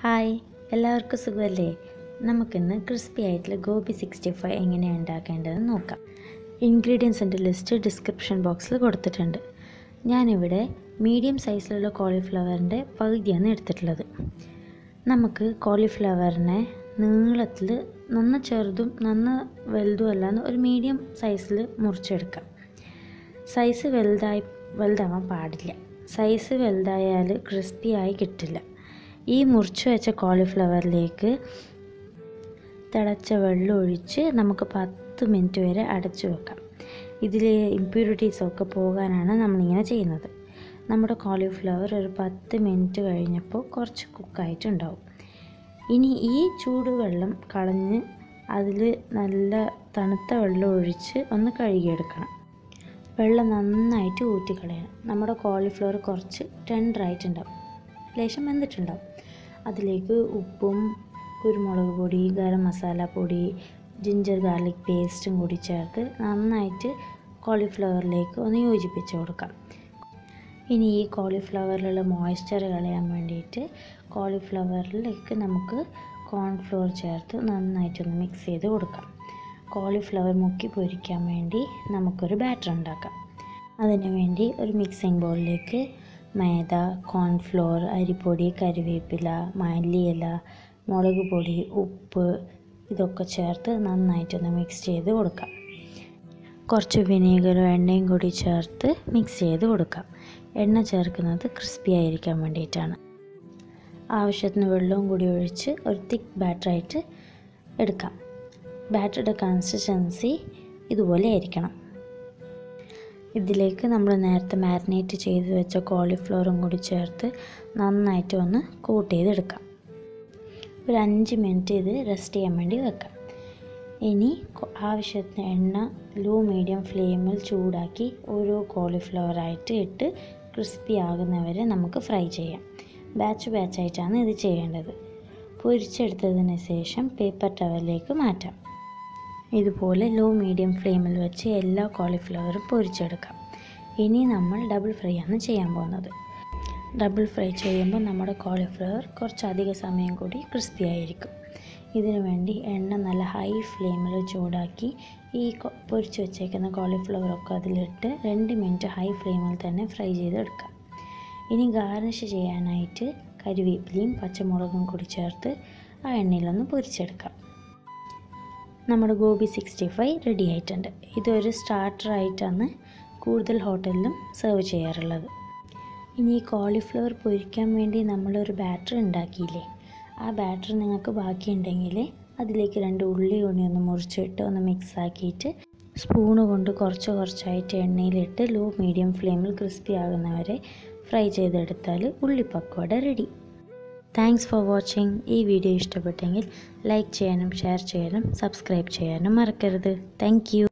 Hi എല്ലാവർക്കും സുഖമല്ലേ? നമുക്കിന്ന് ക്രിസ്പി ആയിട്ടുള്ള ഗോബി 65 എങ്ങനെയാണ് ഉണ്ടാക്കേണ്ടതെന്ന് നോക്കാം. ഇൻഗ്രീഡിയൻസിൻ്റെ ലിസ്റ്റ് ഡിസ്ക്രിപ്ഷൻ ബോക്സിൽ കൊടുത്തിട്ടുണ്ട്. ഞാനിവിടെ മീഡിയം സൈസിലുള്ള കോളിഫ്ലവറിൻ്റെ പകുതിയാണ് എടുത്തിട്ടുള്ളത്. നമുക്ക് കോളിഫ്ലവറിനെ നീളത്തിൽ നന്ന ചെറുതും നന്ന വലുതും അല്ലാന്ന് ഒരു മീഡിയം സൈസിൽ മുറിച്ചെടുക്കാം. സൈസ് വലുതാവാൻ പാടില്ല. സൈസ് വലുതായാൽ ക്രിസ്പി ആയി കിട്ടില്ല. ഈ മുറിച്ച് വെച്ച കോളിഫ്ലവറിലേക്ക് തിളച്ച വെള്ളം ഒഴിച്ച് നമുക്ക് 10 മിനിറ്റ് വരെ അടച്ചു വെക്കാം. ഇതിലെ ഇമ്പ്യൂരിറ്റീസൊക്കെ പോകാനാണ് നമ്മളിങ്ങനെ ചെയ്യുന്നത്. നമ്മുടെ കോളിഫ്ലവർ ഒരു 10 മിനിറ്റ് കഴിഞ്ഞപ്പോൾ കുറച്ച് കുക്കായിട്ടുണ്ടാവും. ഇനി ഈ ചൂടുവെള്ളം കളഞ്ഞ് അതിൽ നല്ല തണുത്ത വെള്ളം ഒഴിച്ച് ഒന്ന് കഴുകിയെടുക്കണം. വെള്ളം നന്നായിട്ട് ഊറ്റിക്കളയണം. നമ്മുടെ കോളിഫ്ലവർ കുറച്ച് ടെൻഡറായിട്ടുണ്ടാവും, ലേശം വെന്തിട്ടുണ്ടാവും. അതിലേക്ക് ഉപ്പും കുരുമുളക് പൊടി, ഗരം മസാല പൊടി, ജിഞ്ചർ ഗാർലിക് പേസ്റ്റും കൂടി ചേർത്ത് നന്നായിട്ട് കോളിഫ്ലവറിലേക്ക് ഒന്ന് യോജിപ്പിച്ച് കൊടുക്കാം. ഇനി ഈ കോളിഫ്ലവറിലുള്ള മോയ്സ്ചർ കളയാൻ വേണ്ടിയിട്ട് കോളിഫ്ലവറിലേക്ക് നമുക്ക് കോൺഫ്ലോർ ചേർത്ത് നന്നായിട്ടൊന്ന് മിക്സ് ചെയ്ത് കൊടുക്കാം. കോളിഫ്ലവർ മുക്കി പൊരിക്കാൻ വേണ്ടി നമുക്കൊരു ബാറ്റർ ഉണ്ടാക്കാം. അതിനുവേണ്ടി ഒരു മിക്സിംഗ് ബൗളിലേക്ക് മൈദ, കോൺഫ്ലോർ, അരിപ്പൊടി, കരിവേപ്പില, മല്ലിയില, മുളക് പൊടി, ഉപ്പ് ഇതൊക്കെ ചേർത്ത് നന്നായിട്ടൊന്ന് മിക്സ് ചെയ്ത് കൊടുക്കാം. കുറച്ച് വിനീഗറും എണ്ണയും കൂടി ചേർത്ത് മിക്സ് ചെയ്ത് കൊടുക്കാം. എണ്ണ ചേർക്കുന്നത് ക്രിസ്പി ആയിരിക്കാൻ വേണ്ടിയിട്ടാണ്. ആവശ്യത്തിന് വെള്ളവും കൂടി ഒഴിച്ച് ഒരു തിക്ക് ബാറ്ററായിട്ട് എടുക്കാം. ബാറ്ററുടെ കൺസിസ്റ്റൻസി ഇതുപോലെ ആയിരിക്കണം. ഇതിലേക്ക് നമ്മൾ നേരത്തെ മാരിനേറ്റ് ചെയ്ത് വെച്ച കോളിഫ്ലവറും കൂടി ചേർത്ത് നന്നായിട്ട് ഒന്ന് കോട്ട് ചെയ്തെടുക്കാം. ഒരു 5 മിനിറ്റ് ഇത് റെസ്റ്റ് ചെയ്യാൻ വേണ്ടി വെക്കാം. ഇനി ആവശ്യത്തിന് എണ്ണ ലോ മീഡിയം ഫ്ലെയിമിൽ ചൂടാക്കി ഓരോ കോളിഫ്ലവറായിട്ട് ഇട്ട് ക്രിസ്പി ആകുന്നവരെ നമുക്ക് ഫ്രൈ ചെയ്യാം. ബാച്ചായിട്ടാണ് ഇത് ചെയ്യേണ്ടത്. പൊരിച്ചെടുത്തതിന് ശേഷം പേപ്പർ ടവലിലേക്ക് മാറ്റാം. ഇതുപോലെ ലോ മീഡിയം ഫ്ലെയിമിൽ വെച്ച് എല്ലാ കോളിഫ്ലവറും പൊരിച്ചെടുക്കാം. ഇനി നമ്മൾ ഡബിൾ ഫ്രൈ ആണ് ചെയ്യാൻ പോകുന്നത്. ഡബിൾ ഫ്രൈ ചെയ്യുമ്പോൾ നമ്മുടെ കോളിഫ്ലവർ കുറച്ചധികം സമയം കൂടി ക്രിസ്പി ആയിരിക്കും. ഇതിനു വേണ്ടി എണ്ണ നല്ല ഹൈ ഫ്ലെയിമിൽ ചൂടാക്കി ഈ പൊരിച്ചു വച്ചേക്കുന്ന കോളിഫ്ലവറൊക്കെ അതിലിട്ട് 2 മിനിറ്റ് ഹൈ ഫ്ലെയിമിൽ തന്നെ ഫ്രൈ ചെയ്തെടുക്കാം. ഇനി ഗാർണിഷ് ചെയ്യാനായിട്ട് കരിവേപ്പിലയും പച്ചമുളകും കൂടി ചേർത്ത് ആ എണ്ണയിലൊന്ന് പൊരിച്ചെടുക്കാം. നമ്മുടെ ഗോബി 65 റെഡി ആയിട്ടുണ്ട്. ഇതൊരു സ്റ്റാർട്ടറായിട്ടാണ് കൂടുതൽ ഹോട്ടലിലും സെർവ് ചെയ്യാറുള്ളത്. ഇനി ഈ കോളിഫ്ലവർ പൊരിക്കാൻ വേണ്ടി നമ്മളൊരു ബാറ്റർ ഉണ്ടാക്കിയില്ലേ, ആ ബാറ്റർ നിങ്ങൾക്ക് ബാക്കിയുണ്ടെങ്കിൽ അതിലേക്ക് 2 ഉള്ളി ഒന്ന് മുറിച്ചിട്ട് ഒന്ന് മിക്സ് ആക്കിയിട്ട് സ്പൂണ് കൊണ്ട് കുറച്ച് കുറച്ചായിട്ട് എണ്ണയിലിട്ട് ലോ മീഡിയം ഫ്ലെയിമിൽ ക്രിസ്പി ആകുന്നവരെ ഫ്രൈ ചെയ്തെടുത്താൽ ഉള്ളി pakoda ready. Thanks for watching. ഈ വീഡിയോ ഇഷ്ടപ്പെട്ടെങ്കിൽ ലൈക്ക് ചെയ്യാനും ഷെയർ ചെയ്യാനും സബ്സ്ക്രൈബ് ചെയ്യാനും മറക്കരുത്. Thank U.